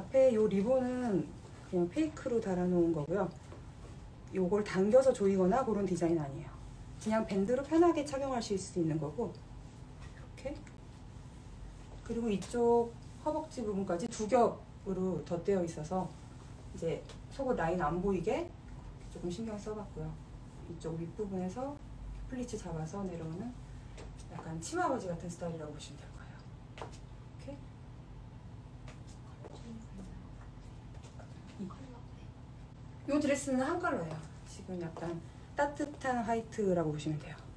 앞에 요 리본은 그냥 페이크로 달아놓은 거고요. 요걸 당겨서 조이거나 그런 디자인 아니에요. 그냥 밴드로 편하게 착용하실 수 있는 거고, 이렇게. 그리고 이쪽 허벅지 부분까지 두 겹으로 덧대어 있어서 이제 속옷 라인 안 보이게 조금 신경 써봤고요. 이쪽 윗부분에서 플리츠 잡아서 내려오는 약간 치마 바지 같은 스타일이라고 보시면 될 거예요. 이렇게. 이 드레스는 한 컬러예요. 지금 약간 따뜻한 화이트라고 보시면 돼요.